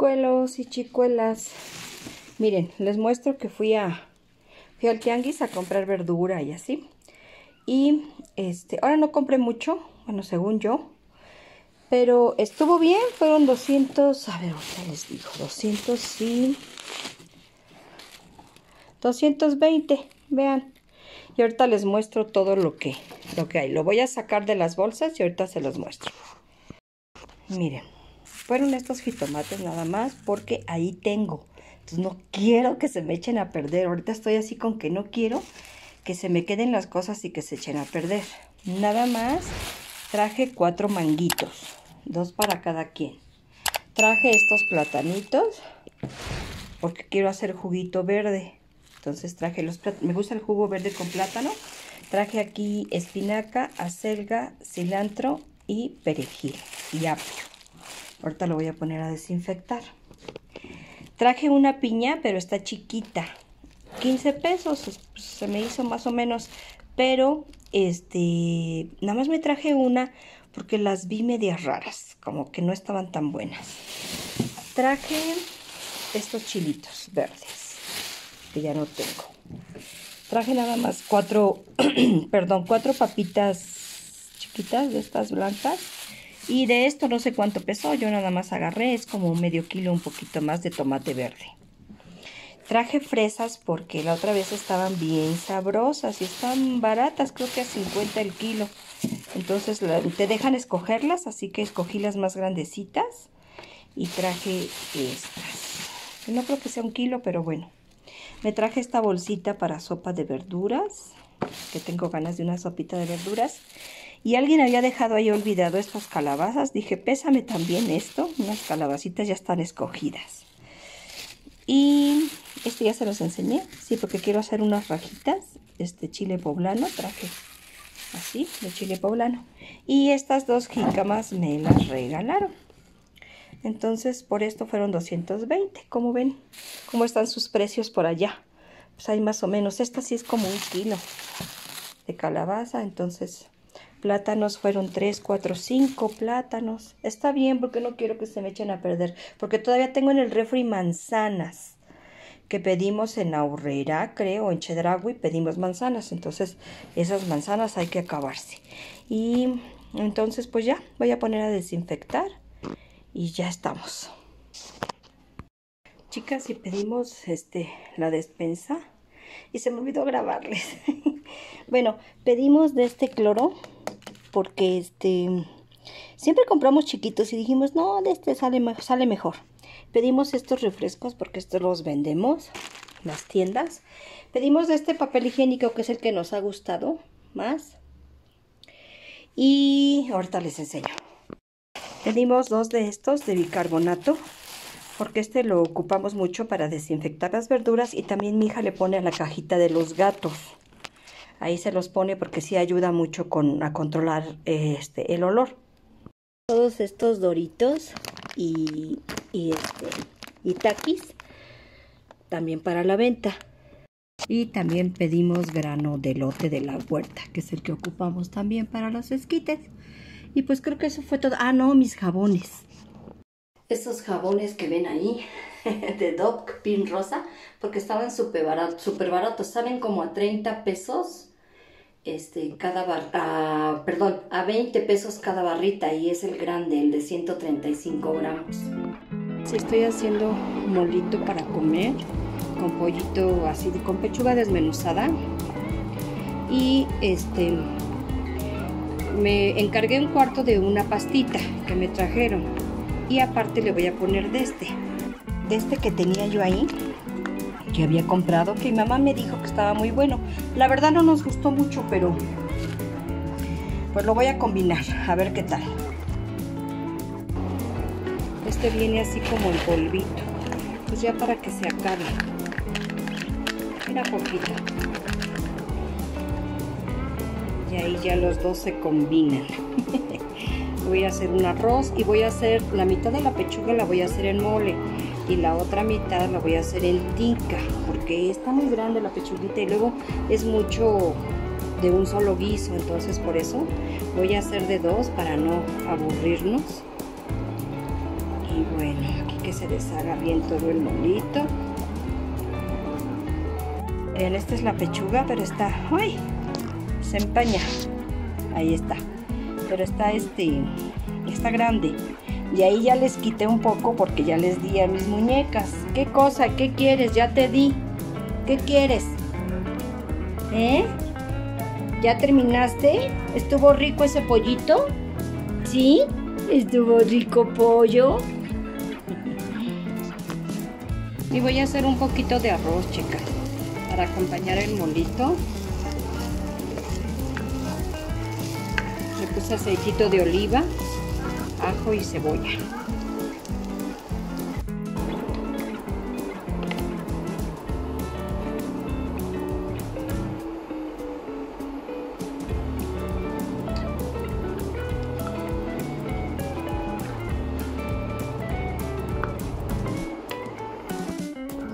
chicuelos y chicuelas. Miren, les muestro que fui al tianguis a comprar verdura y así. Y ahora no compré mucho, bueno, según yo. Pero estuvo bien, fueron 200, a ver, ahorita les digo, 200 y 220, vean. Y ahorita les muestro todo lo que hay. Lo voy a sacar de las bolsas y ahorita se los muestro. Miren, fueron estos jitomates nada más porque ahí tengo. Entonces no quiero que se me echen a perder. Ahorita estoy así con que no quiero que se me queden las cosas y que se echen a perder. Nada más traje 4 manguitos, 2 para cada quien. Traje estos platanitos porque quiero hacer juguito verde. Entonces traje los plátanos. Me gusta el jugo verde con plátano. Traje aquí espinaca, acelga, cilantro y perejil y apio. Ahorita lo voy a poner a desinfectar. Traje una piña, pero está chiquita. 15 pesos, se me hizo más o menos. Pero nada más me traje una porque las vi medias raras, como que no estaban tan buenas. Traje estos chilitos verdes que ya no tengo. Traje nada más 4, perdón, 4 papitas chiquitas de estas blancas. Y de esto no sé cuánto pesó, yo nada más agarré, es como medio kilo, un poquito más de tomate verde. Traje fresas porque la otra vez estaban bien sabrosas y están baratas, creo que a 50 el kilo. Entonces te dejan escogerlas, así que escogí las más grandecitas y traje estas. No creo que sea un kilo, pero bueno. Me traje esta bolsita para sopa de verduras, que tengo ganas de una sopita de verduras. Y alguien había dejado ahí olvidado estas calabazas. Dije, pésame también esto. Unas calabacitas ya están escogidas. Y este ya se los enseñé, sí, porque quiero hacer unas rajitas. Chile poblano, traje así, de chile poblano. Y estas 2 jícamas me las regalaron. Entonces, por esto fueron 220. ¿Cómo ven? ¿Cómo están sus precios por allá? Pues hay más o menos. Esta sí es como un kilo de calabaza. Entonces, plátanos fueron 3, 4, 5 plátanos. Está bien porque no quiero que se me echen a perder. Porque todavía tengo en el refri manzanas que pedimos en Aurrerá, creo, en Chedragui, pedimos manzanas. Entonces esas manzanas hay que acabarse. Y entonces pues ya voy a poner a desinfectar y ya estamos. Chicas, y pedimos la despensa y se me olvidó grabarles. Bueno, pedimos de este cloro. Porque siempre compramos chiquitos y dijimos, no, de este sale mejor. Pedimos estos refrescos porque estos los vendemos, las tiendas. Pedimos de este papel higiénico que es el que nos ha gustado más. Y ahorita les enseño. Pedimos 2 de estos de bicarbonato. Porque lo ocupamos mucho para desinfectar las verduras. Y también mi hija le pone a la cajita de los gatos. Ahí se los pone porque sí ayuda mucho a controlar el olor. Todos estos doritos y taquis también para la venta. Y también pedimos grano de elote de la huerta, que es el que ocupamos también para los esquites. Y pues creo que eso fue todo. Ah, no, mis jabones. Estos jabones que ven ahí, de Dove, Pin Rosa, porque estaban súper baratos, salen como a 30 pesos cada barra, perdón, a 20 pesos cada barrita, y es el grande, el de 135 gramos. Sí, estoy haciendo molito para comer, con pollito así, con pechuga desmenuzada, y me encargué un cuarto de una pastita que me trajeron. Y aparte le voy a poner de este que tenía yo ahí, que había comprado, que mi mamá me dijo que estaba muy bueno. La verdad no nos gustó mucho, pero pues lo voy a combinar, a ver qué tal. Este viene así como en polvito, pues ya para que se acabe. Era poquito. Y ahí ya los dos se combinan. Voy a hacer un arroz y voy a hacer la mitad de la pechuga, la voy a hacer en mole, y la otra mitad la voy a hacer en tinca, porque está muy grande la pechuguita y luego es mucho de un solo guiso. Entonces por eso voy a hacer de 2 para no aburrirnos. Y Bueno, aquí que se deshaga bien todo el molito. Esta es la pechuga, pero está... ¡Uy! Se empaña. Ahí está. Pero está está grande. Y ahí ya les quité un poco porque ya les di a mis muñecas. ¿Qué cosa? ¿Qué quieres? Ya te di. ¿Qué quieres? ¿Eh? ¿Ya terminaste? ¿Estuvo rico ese pollito? ¿Sí? ¿Estuvo rico pollo? Y voy a hacer un poquito de arroz, chicas, para acompañar el molito. Le puse aceitito de oliva, ajo y cebolla.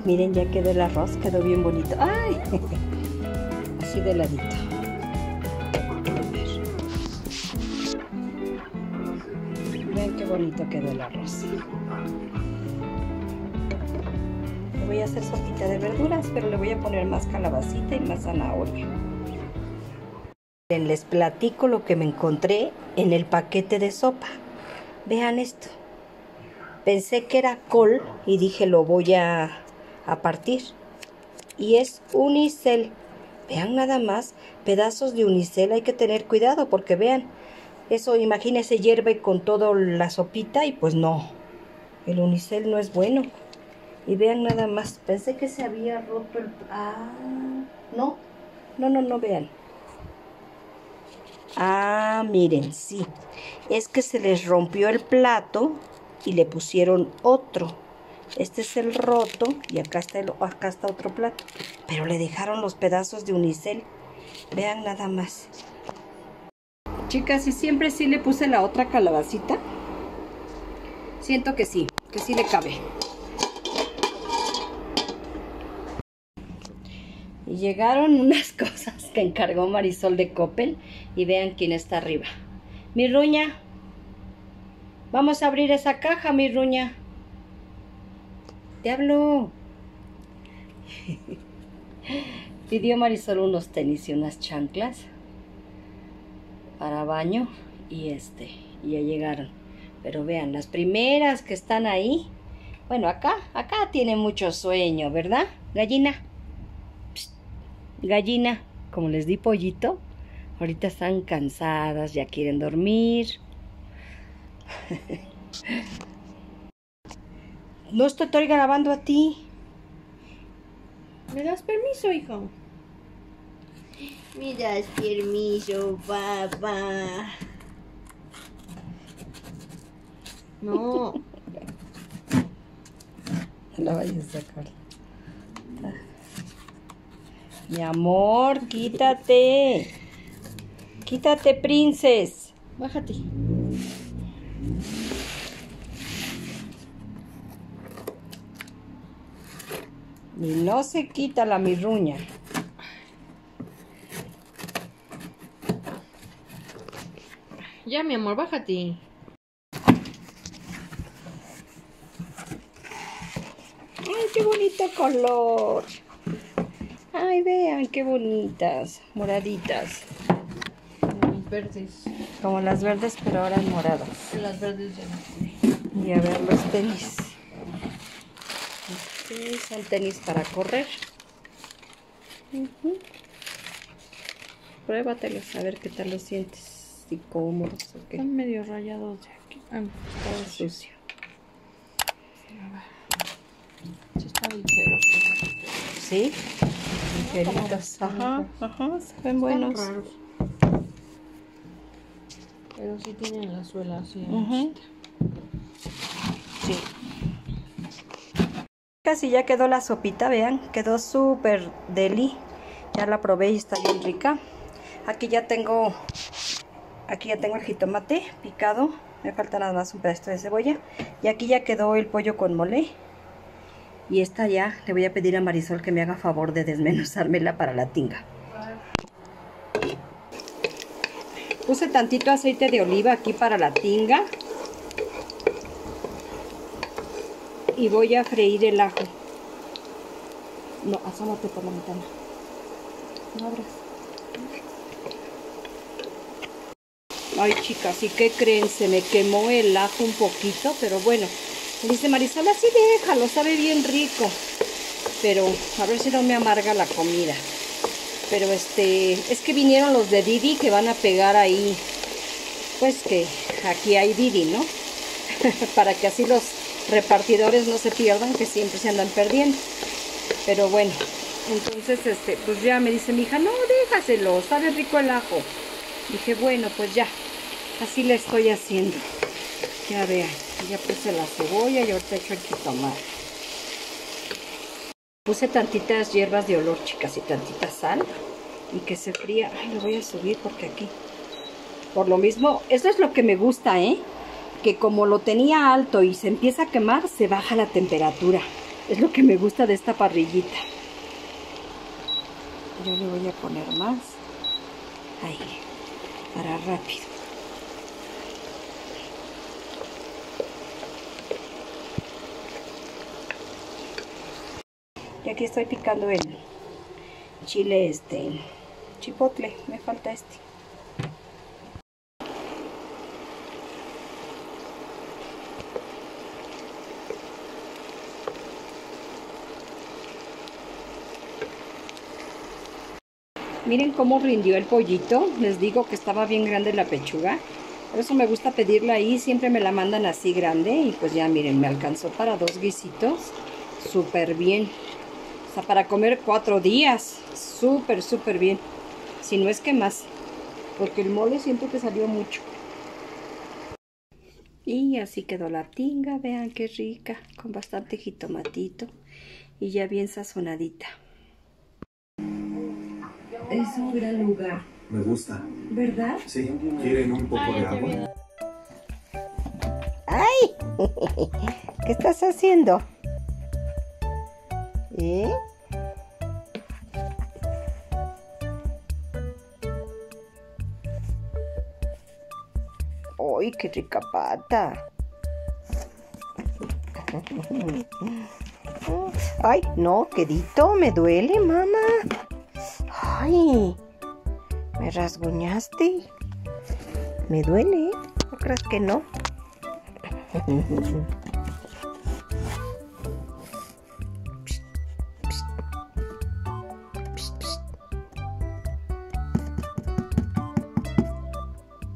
Miren, ya quedó el arroz, quedó bien bonito. ¡Ay! Así de ladito. Vean qué bonito quedó el arroz. Le voy a hacer sopita de verduras, pero le voy a poner más calabacita y más zanahoria. Miren, les platico lo que me encontré en el paquete de sopa. Vean esto. Pensé que era col y dije, lo voy a partir, y es unicel. Vean nada más, pedazos de unicel. Hay que tener cuidado porque vean eso, imagínense, hierve con toda la sopita y pues no, el unicel no es bueno. Y vean nada más, pensé que se había roto el... Ah, no, vean. Ah, miren, sí, es que se les rompió el plato y le pusieron otro. Este es el roto y acá está otro plato. Pero le dejaron los pedazos de unicel. Vean nada más. Chicas, ¿y siempre sí le puse la otra calabacita? Siento que sí le cabe. Y llegaron unas cosas que encargó Marisol de Coppel. Y vean quién está arriba. Mirruña, vamos a abrir esa caja, Mirruña. Te hablo. Pidió Marisol unos tenis y unas chanclas para baño, y y ya llegaron. Pero vean, las primeras que están ahí. Bueno, acá tiene mucho sueño, ¿verdad? Gallina. Psst, gallina, como les di pollito, ahorita están cansadas, ya quieren dormir. No estoy grabando a ti. ¿Me das permiso, hijo? Me das permiso, papá. No. No la vayas a sacar. Mi amor, quítate. Quítate, princes. Bájate. Y no se quita la Mirruña. Ya, mi amor, bájate. ¡Ay, qué bonito color! ¡Ay, vean qué bonitas! Moraditas. Como las verdes. Como las verdes, pero ahora moradas. Las verdes ya no. Y a ver los tenis. Sí, son tenis para correr. Pruébatelos a ver qué tal los sientes. Y cómodos. Okay. Están medio rayados de aquí. Ah, todo sucio. Sí, está ligero. ¿Sí? Ligeritos. Ajá, se ven buenos. Raros. Pero sí tienen la suela así. Sí. Casi ya quedó la sopita, vean, quedó súper deli. Ya la probé y está bien rica. Aquí ya tengo el jitomate picado. Me falta nada más un pedazo de cebolla. Y aquí ya quedó el pollo con mole. Y esta ya le voy a pedir a Marisol que me haga favor de desmenuzármela para la tinga. Puse tantito aceite de oliva aquí para la tinga. y voy a freír el ajo. No, asómate por la ventana. No abras. Ay, chicas, ¿y qué creen? Se me quemó el ajo un poquito, pero bueno. Me dice Marisol, así déjalo, sabe bien rico. Pero a ver si no me amarga la comida. Pero es que vinieron los de Didi que van a pegar ahí. Pues que aquí hay Didi, ¿no? Para que así los repartidores no se pierdan, que siempre se andan perdiendo. Pero bueno, entonces pues ya me dice mi hija, no, déjaselo, sabe rico el ajo. Dije, bueno, pues ya, así le estoy haciendo. Ya vean, ya puse la cebolla y ahorita echo el jitomate. Puse tantitas hierbas de olor, chicas, y tantita sal. Y que se fría. Ay, lo voy a subir porque aquí... Por lo mismo, eso es lo que me gusta, ¿eh? Que como lo tenía alto y se empieza a quemar, se baja la temperatura. Es lo que me gusta de esta parrillita. Yo le voy a poner más. Ahí, para rápido. Y aquí estoy picando el chile, chipotle. Me falta este. Miren cómo rindió el pollito. Les digo que estaba bien grande la pechuga. Por eso me gusta pedirla ahí. Siempre me la mandan así grande. Y pues ya miren, me alcanzó para 2 guisitos. Súper bien. O sea, para comer 4 días. Súper, súper bien. Si no es que más. Porque el mole siento que salió mucho. Y así quedó la tinga. Vean qué rica. Con bastante jitomatito. Y ya bien sazonadita. Es un gran lugar. Me gusta. ¿Verdad? Sí, quieren un poco de agua. ¡Ay! ¿Qué estás haciendo? ¿Eh? ¡Ay, qué rica pata! ¡Ay, no, quedito! Me duele, mamá. ¡Ay! Me rasguñaste. Me duele, ¿eh? ¿No crees que no?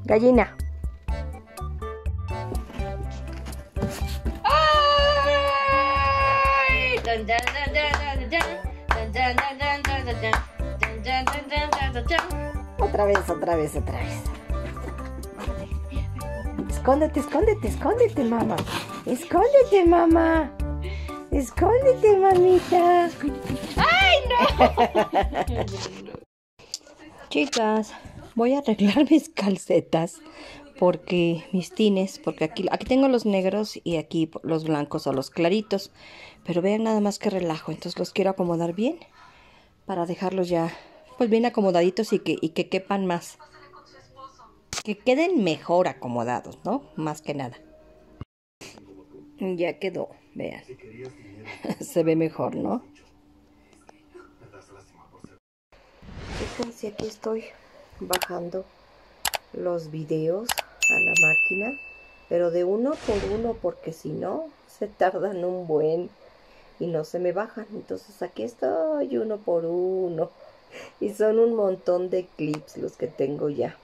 Gallina. ¡Ay! ¡Dan, dan, dan, dan, dan, dan, dan, dan, dan, dan! Otra vez, otra vez, otra vez. Escóndete, escóndete, escóndete, mamá. Escóndete, mamá. Escóndete, mamita. ¡Ay, no! Chicas, voy a arreglar mis calcetas. Porque mis tines, porque aquí tengo los negros y aquí los blancos o los claritos. Pero vean nada más que relajo. Entonces los quiero acomodar bien. Para dejarlos ya pues bien acomodaditos y que quepan más. Que queden mejor acomodados, ¿no? Más que nada. Ya quedó, vean. Se ve mejor, ¿no? Fíjense, aquí estoy bajando los videos a la máquina. Pero de uno por uno, porque si no, se tardan un buen... Y no se me bajan. Entonces aquí estoy uno por uno. Y son un montón de clips los que tengo ya.